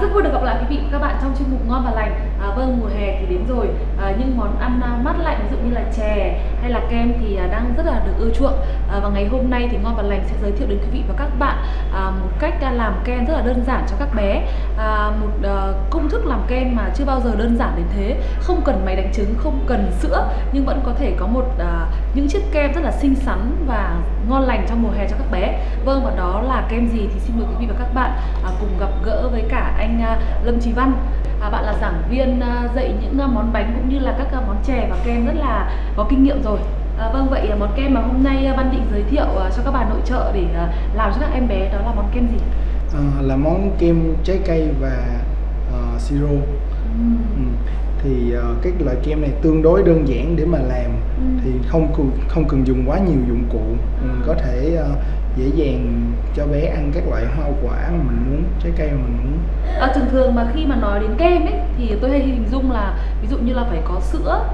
Rất vui được gặp lại quý vị và các bạn trong chuyên mục Ngon và Lành. Vâng, mùa hè thì đến rồi, những món ăn mát lạnh ví dụ như là chè hay là kem thì đang rất là được ưa chuộng. Và ngày hôm nay thì Ngon và Lành sẽ giới thiệu đến quý vị và các bạn một cách làm kem rất là đơn giản cho các bé. Một công thức làm kem mà chưa bao giờ đơn giản đến thế, không cần máy đánh trứng, không cần sữa nhưng vẫn có thể có một những chiếc kem rất là xinh xắn và ngon lành trong mùa hè cho các bé. Vâng, và đó là kem gì thì xin mời quý vị và các bạn cùng gặp gỡ với cả anh Lâm Chí Văn. Bạn là giảng viên dạy những món bánh cũng như là các món chè và kem rất là có kinh nghiệm rồi. Vâng, vậy món kem mà hôm nay Văn định giới thiệu cho các bà nội trợ để làm cho các em bé đó là món kem gì? Là món kem trái cây và siro. Thì cái loại kem này tương đối đơn giản để mà làm, thì không cần dùng quá nhiều dụng cụ, mình có thể dễ dàng cho bé ăn các loại hoa quả mà mình muốn, trái cây mà mình muốn. Thường mà khi mà nói đến kem ấy thì tôi hay hình dung là ví dụ như là phải có sữa,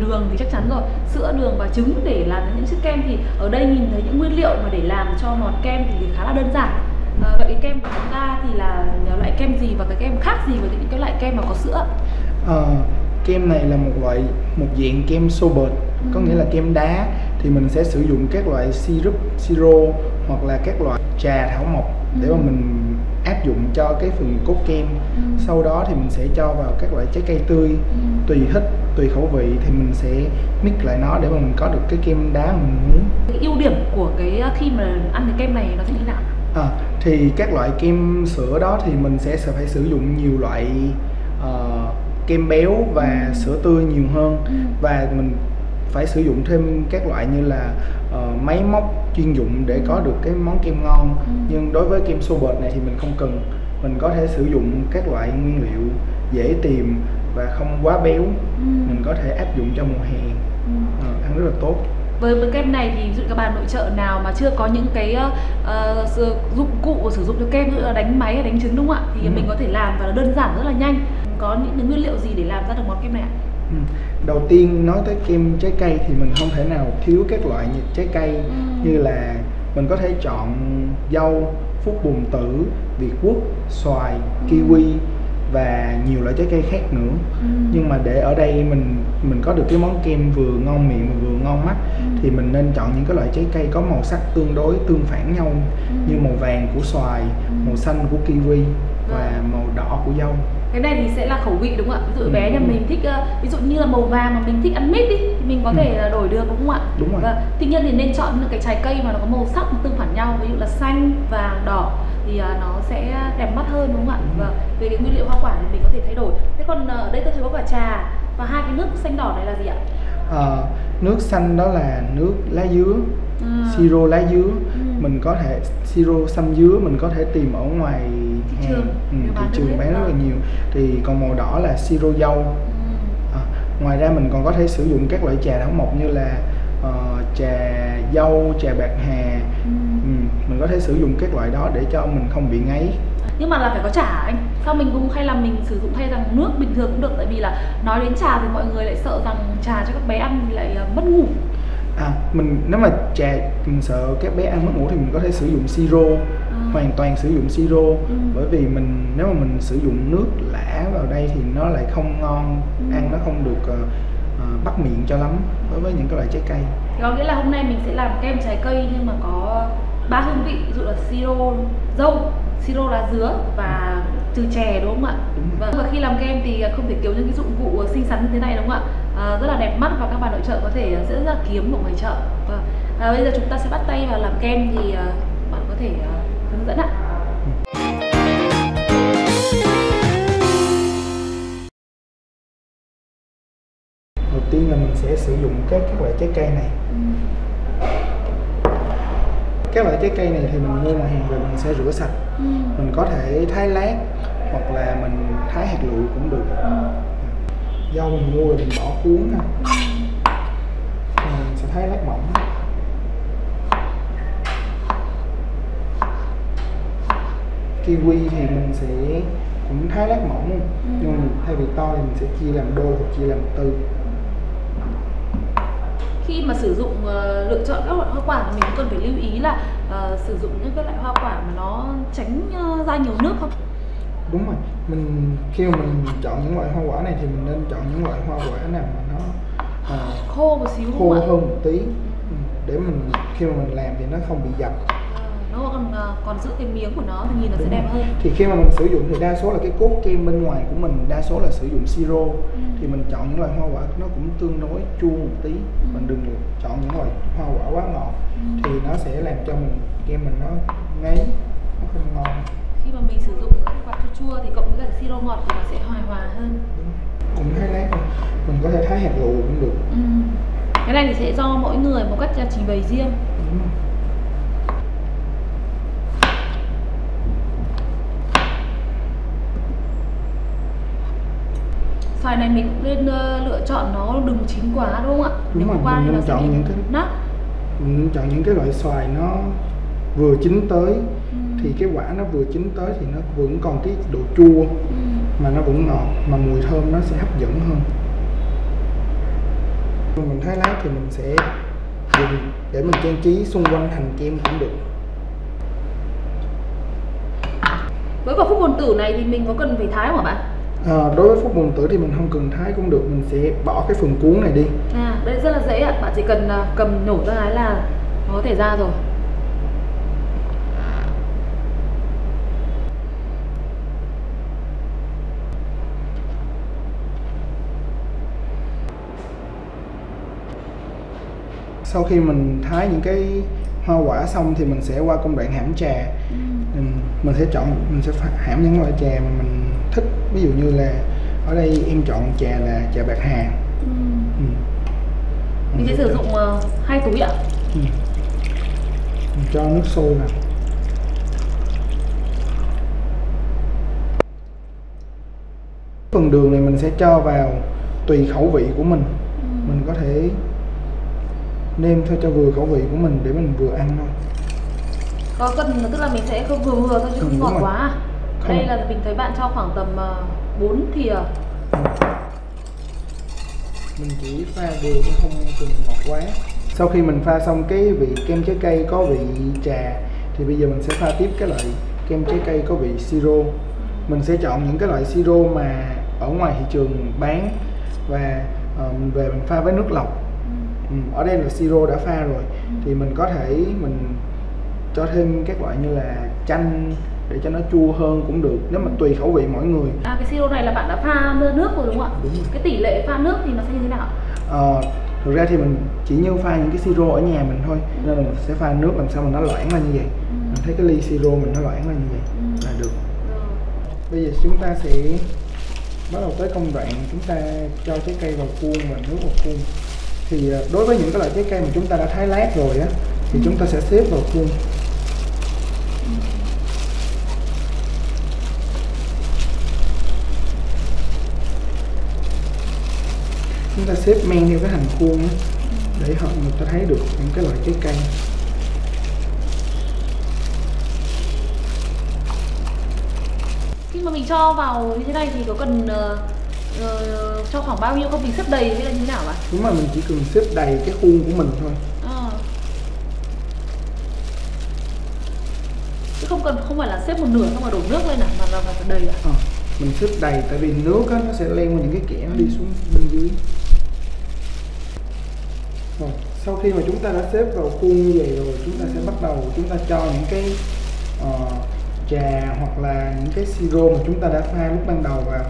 đường thì chắc chắn rồi, sữa, đường và trứng để làm những chiếc kem, thì ở đây nhìn thấy những nguyên liệu mà để làm cho món kem thì khá là đơn giản. Vậy cái kem của chúng ta thì là loại kem gì và cái kem khác gì với những cái loại kem mà có sữa? Kem này là một dạng kem sorbet, có nghĩa là kem đá, thì mình sẽ sử dụng các loại syrup, siro hoặc là các loại trà thảo mộc để mà mình áp dụng cho cái phần cốt kem. Sau đó thì mình sẽ cho vào các loại trái cây tươi, tùy thích, tùy khẩu vị thì mình sẽ mix lại nó để mà mình có được cái kem đá mình muốn. Cái ưu điểm của cái khi mà ăn cái kem này nó sẽ như thế nào? Thì các loại kem sữa đó thì mình sẽ phải sử dụng nhiều loại kem béo và sữa tươi nhiều hơn, và mình phải sử dụng thêm các loại như là máy móc chuyên dụng để có được cái món kem ngon. Nhưng đối với kem sorbet này thì mình không cần, mình có thể sử dụng các loại nguyên liệu dễ tìm và không quá béo, mình có thể áp dụng cho mùa hè, ăn rất là tốt. Với cái kem này thì ví dụ các bà nội trợ nào mà chưa có những cái dụng cụ sử dụng cho kem, như là đánh máy hay đánh trứng, đúng không ạ? Thì mình có thể làm và nó đơn giản rất là nhanh. Có những nguyên liệu gì để làm ra được món kem này ạ? Đầu tiên nói tới kem trái cây thì mình không thể nào thiếu các loại trái cây, như là mình có thể chọn dâu, phúc bùn tử, việt quất, xoài, kiwi và nhiều loại trái cây khác nữa. Nhưng mà để ở đây mình có được cái món kem vừa ngon miệng vừa ngon mắt, thì mình nên chọn những cái loại trái cây có màu sắc tương đối tương phản nhau, như màu vàng của xoài, màu xanh của kiwi và màu đỏ của dâu. Cái này thì sẽ là khẩu vị, đúng không ạ? Ví dụ bé nhà mình thích, ví dụ như là màu vàng mà mình thích ăn mít đi thì mình có thể đổi được, đúng không ạ? Đúng rồi. Và tuy nhiên thì nên chọn những cái trái cây mà nó có màu sắc tương phản nhau, ví dụ là xanh, vàng, đỏ thì nó sẽ đẹp mắt hơn, đúng không ạ? Và về cái nguyên liệu hoa quả thì mình có thể thay đổi. Thế còn ở đây tôi thấy có quả trà và hai cái nước xanh đỏ này là gì ạ? Nước xanh đó là nước lá dứa, siro lá dứa. Mình có thể siro xăm dứa mình có thể tìm ở ngoài thị trường bán rất là nhiều. Thì còn màu đỏ là siro dâu. Ngoài ra mình còn có thể sử dụng các loại trà thảo mộc như là trà dâu, trà bạc hà. Mình có thể sử dụng các loại đó để cho mình không bị ngáy. Nhưng mà là phải có trà anh? Sao mình cũng hay là mình sử dụng thay rằng nước bình thường cũng được? Tại vì là nói đến trà thì mọi người lại sợ rằng trà cho các bé ăn thì lại mất ngủ. Nếu mà trà mình sợ các bé ăn mất ngủ thì mình có thể sử dụng siro, hoàn toàn sử dụng siro. Bởi vì nếu mà mình sử dụng nước lã vào đây thì nó lại không ngon, ăn nó không được bắt miệng cho lắm đối với những cái loại trái cây. Có nghĩa là hôm nay mình sẽ làm kem trái cây nhưng mà có 3 hương vị, ví dụ là siro dâu, siro lá dứa và từ chè, đúng không ạ? Vâng. Và khi làm kem thì không thể thiếu những cái dụng cụ xinh xắn như thế này, đúng không ạ? Rất là đẹp mắt và các bà nội trợ có thể dễ dàng kiếm ở ngoài chợ. Vâng. Bây giờ chúng ta sẽ bắt tay vào làm kem thì bạn có thể hướng dẫn ạ. Đầu tiên là mình sẽ sử dụng các loại trái cây này. Các loại trái cây này thì mình mua ngoài hàng rồi mình sẽ rửa sạch. Mình có thể thái lát hoặc là mình thái hạt lựu cũng được. Dâu mình mua rồi mình bỏ cuốn nè, mình sẽ thái lát mỏng. Kiwi thì mình sẽ cũng thái lát mỏng, nhưng thay vì to thì mình sẽ chia làm đôi hoặc chia làm tư. Khi mà sử dụng lựa chọn các loại hoa quả thì mình cần phải lưu ý là sử dụng những cái loại hoa quả mà nó tránh ra nhiều nước không? Đúng rồi, mình khi mà mình chọn những loại hoa quả này thì mình nên chọn những loại hoa quả nào mà nó khô một xíu, khô hơn một tí để mình khi mà mình làm thì nó không bị dập. Nó còn giữ cái miếng của nó thì nhìn nó sẽ đẹp hơn. Thì khi mà mình sử dụng thì đa số là cái cốt kem bên ngoài của mình đa số là sử dụng siro. Thì mình chọn những loại hoa quả nó cũng tương đối chua một tí. Mình đừng chọn những loại hoa quả quá ngọt. Thì nó sẽ làm cho mình kem mình nó ngấy, nó không ngon. Khi mà mình sử dụng cái quạt chua thì cộng với cả siro ngọt thì nó sẽ hòa hơn. Cũng hay lắm, mình có thể thái hạt lựu cũng được. Cái này thì sẽ do mỗi người một cách trình bày riêng. Xoài này mình cũng nên lựa chọn nó đừng chín quá, đúng không ạ? Đúng rồi, mình nên chọn những cái loại xoài nó vừa chín tới. Thì cái quả nó vừa chín tới thì nó vẫn còn cái độ chua mà nó vẫn ngọt, mà mùi thơm nó sẽ hấp dẫn hơn. Mình thái lá thì mình sẽ dùng để mình trang trí xung quanh thành kem cũng được. Đối với phúc bồn tử này thì mình có cần phải thái không ạ bạn? Đối với phúc bồn tử thì mình không cần thái cũng được, mình sẽ bỏ cái phần cuốn này đi. Đây rất là dễ ạ, bạn chỉ cần cầm nổ ra cái là nó có thể ra rồi. Sau khi mình thái những cái hoa quả xong thì mình sẽ qua công đoạn hãm trà. Mình sẽ chọn, mình sẽ hãm những loại trà mà mình thích. Ví dụ như là ở đây em chọn trà là trà bạc hà. Mình sẽ sử dụng 2 túi ạ. Mình cho nước sôi nè. Phần đường này mình sẽ cho vào tùy khẩu vị của mình. Mình có thể nêm thôi cho vừa khẩu vị của mình để mình vừa ăn thôi. Có cần, tức là mình sẽ không vừa thôi chứ không ngọt quá. Không. Đây là mình thấy bạn cho khoảng tầm 4 thìa. Mình chỉ pha vừa chứ không cần ngọt quá. Sau khi mình pha xong cái vị kem trái cây có vị trà thì bây giờ mình sẽ pha tiếp cái loại kem trái cây có vị siro. Mình sẽ chọn những cái loại siro mà ở ngoài thị trường bán và mình về mình pha với nước lọc. Ở đây là siro đã pha rồi thì mình có thể mình cho thêm các loại như là chanh để cho nó chua hơn cũng được, nếu mà tùy khẩu vị mỗi người. Cái siro này là bạn đã pha nước rồi đúng không ạ? Đúng. Cái tỷ lệ pha nước thì nó sẽ như thế nào? Thực ra thì mình chỉ như pha những cái siro ở nhà mình thôi, nên là mình sẽ pha nước làm sao mà nó loãng ra như vậy. Mình thấy cái ly siro mình nó loãng ra như vậy là được. Bây giờ chúng ta sẽ bắt đầu tới công đoạn chúng ta cho trái cây vào khuôn và nước vào khuôn. Thì đối với những cái loại trái cây mà chúng ta đã thái lát rồi á thì chúng ta sẽ xếp vào khuôn. Chúng ta xếp men theo cái thành khuôn á để người ta thấy được những cái loại trái cây. Khi mà mình cho vào như thế này thì có cần cho khoảng bao nhiêu không, mình xếp đầy hay là như thế nào ạ? Đúng rồi, mình chỉ cần xếp đầy cái khuôn của mình thôi. Chứ không phải là xếp một nửa xong rồi đổ nước lên mà là phải đầy ạ? Mình xếp đầy tại vì nước á, nó sẽ len vào những cái kẽ nó đi xuống bên dưới. Rồi, sau khi mà chúng ta đã xếp vào khuôn như vậy rồi chúng ta sẽ bắt đầu chúng ta cho những cái trà hoặc là những cái siro mà chúng ta đã pha lúc ban đầu vào.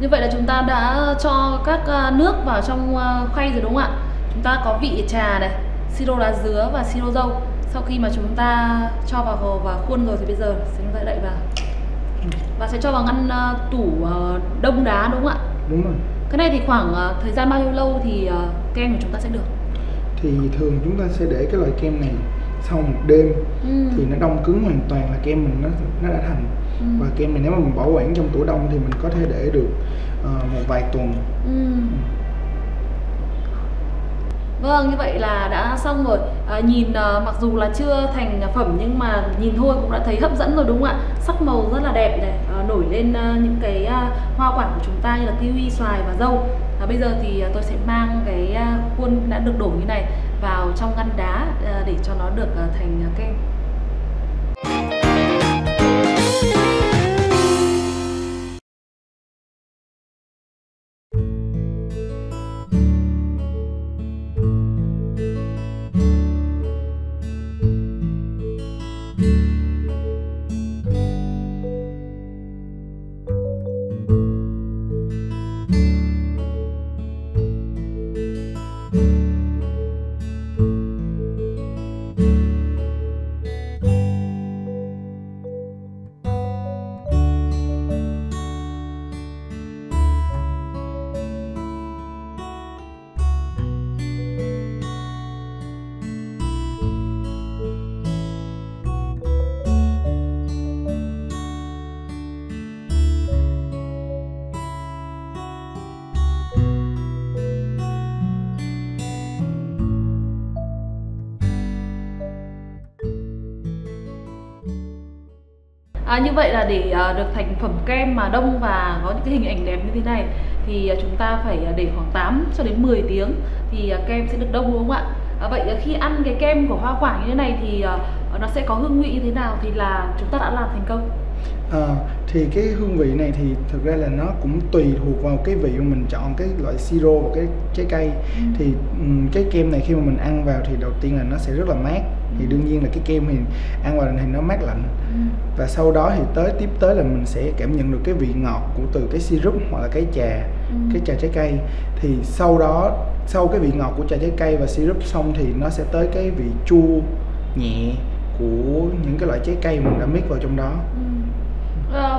Như vậy là chúng ta đã cho các nước vào trong khay rồi đúng không ạ? Chúng ta có vị trà này, siro lá dứa và siro dâu. Sau khi mà chúng ta cho vào khuôn rồi thì bây giờ chúng ta đậy vào. Và sẽ cho vào ngăn tủ đông đá đúng không ạ? Đúng rồi. Cái này thì khoảng thời gian bao nhiêu lâu thì kem của chúng ta sẽ được? Thì thường chúng ta sẽ để cái loại kem này sau một đêm thì nó đông cứng hoàn toàn là kem mình nó đã thành. Và kem này nếu mà mình bảo quản trong tủ đông thì mình có thể để được một vài tuần. Vâng, như vậy là đã xong rồi. Nhìn mặc dù là chưa thành phẩm nhưng mà nhìn thôi cũng đã thấy hấp dẫn rồi đúng không ạ? Sắc màu rất là đẹp này, nổi lên những cái hoa quả của chúng ta như là kiwi, xoài và dâu. Bây giờ thì tôi sẽ mang cái khuôn đã được đổ như này vào trong ngăn đá để cho nó được thành kem. Như vậy là để được thành phẩm kem mà đông và có những cái hình ảnh đẹp như thế này thì chúng ta phải để khoảng 8 cho đến 10 tiếng thì kem sẽ được đông đúng không ạ? Vậy khi ăn cái kem của hoa quả như thế này thì nó sẽ có hương vị như thế nào thì là chúng ta đã làm thành công? Thì cái hương vị này thì thực ra là nó cũng tùy thuộc vào cái vị mà mình chọn, cái loại siro và cái trái cây. Thì cái kem này khi mà mình ăn vào thì đầu tiên là nó sẽ rất là mát. Thì đương nhiên là cái kem thì ăn vào thì nó mát lạnh. Và sau đó thì tiếp tới là mình sẽ cảm nhận được cái vị ngọt của từ cái syrup hoặc là cái trà, cái trà trái cây. Thì sau đó, sau cái vị ngọt của trà trái cây và syrup xong thì nó sẽ tới cái vị chua nhẹ của những cái loại trái cây mình đã mix vào trong đó.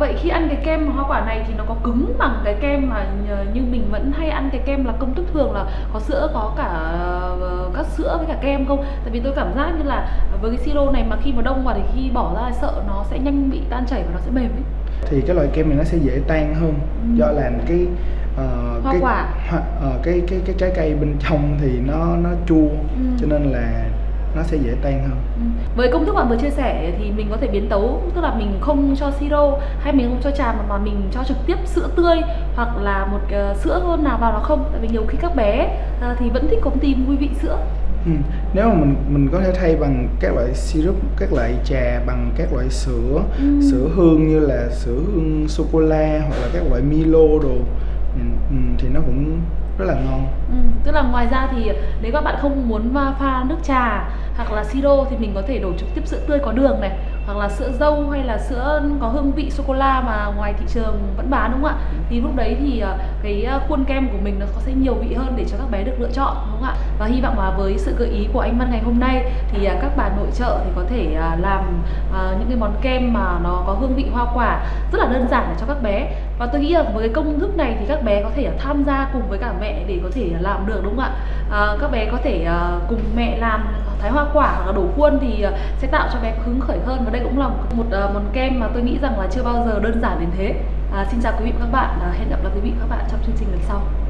Vậy khi ăn cái kem hoa quả này thì nó có cứng bằng cái kem mà như mình vẫn hay ăn cái kem là công thức thường là có sữa, có cả các sữa với cả kem không? Tại vì tôi cảm giác như là với cái siro này mà khi mà đông vào thì khi bỏ ra sợ nó sẽ nhanh bị tan chảy và nó sẽ mềm ấy. Thì cái loại kem này nó sẽ dễ tan hơn, do làm cái cái trái cây bên trong thì nó chua, cho nên là nó sẽ dễ tan hơn. Với công thức bạn vừa chia sẻ thì mình có thể biến tấu, tức là mình không cho siro hay mình không cho trà mà mình cho trực tiếp sữa tươi hoặc là một sữa hơn nào vào nó không? Tại vì nhiều khi các bé thì vẫn thích có tìm vui vị sữa. Nếu mà mình có thể thay bằng các loại syrup, các loại trà bằng các loại sữa, sữa hương như là sữa hương sô cô la hoặc là các loại Milo đồ thì nó cũng rất là ngon. Tức là ngoài ra thì nếu các bạn không muốn pha nước trà hoặc là siro thì mình có thể đổ trực tiếp sữa tươi có đường này, hoặc là sữa dâu hay là sữa có hương vị sô-cô-la mà ngoài thị trường vẫn bán đúng không ạ? Thì lúc đấy thì cái khuôn kem của mình nó sẽ nhiều vị hơn để cho các bé được lựa chọn đúng không ạ? Và hy vọng là với sự gợi ý của anh Văn ngày hôm nay thì các bà nội trợ thì có thể làm những cái món kem mà nó có hương vị hoa quả rất là đơn giản để cho các bé. Và tôi nghĩ là với cái công thức này thì các bé có thể tham gia cùng với cả mẹ để có thể làm được đúng không ạ? Các bé có thể cùng mẹ làm thái hoa quả hoặc là đổ khuôn thì sẽ tạo cho bé hứng khởi hơn. Và đây cũng là một món kem mà tôi nghĩ rằng là chưa bao giờ đơn giản đến thế. Xin chào quý vị và các bạn, hẹn gặp lại quý vị và các bạn trong chương trình lần sau.